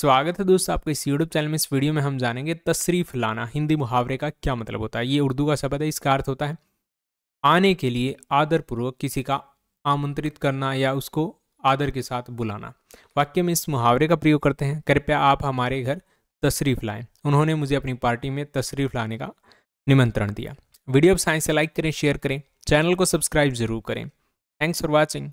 स्वागत है दोस्तों आपके इस यूट्यूब चैनल में। इस वीडियो में हम जानेंगे तशरीफ़ लाना हिंदी मुहावरे का क्या मतलब होता है। ये उर्दू का शब्द है, इसका अर्थ होता है आने के लिए आदरपूर्वक किसी का आमंत्रित करना या उसको आदर के साथ बुलाना। वाक्य में इस मुहावरे का प्रयोग करते हैं, कृपया आप हमारे घर तशरीफ़ लाएँ, उन्होंने मुझे अपनी पार्टी में तशरीफ़ लाने का निमंत्रण दिया। वीडियो आप साइंस से लाइक करें, शेयर करें, चैनल को सब्सक्राइब जरूर करें। Thanks for watching.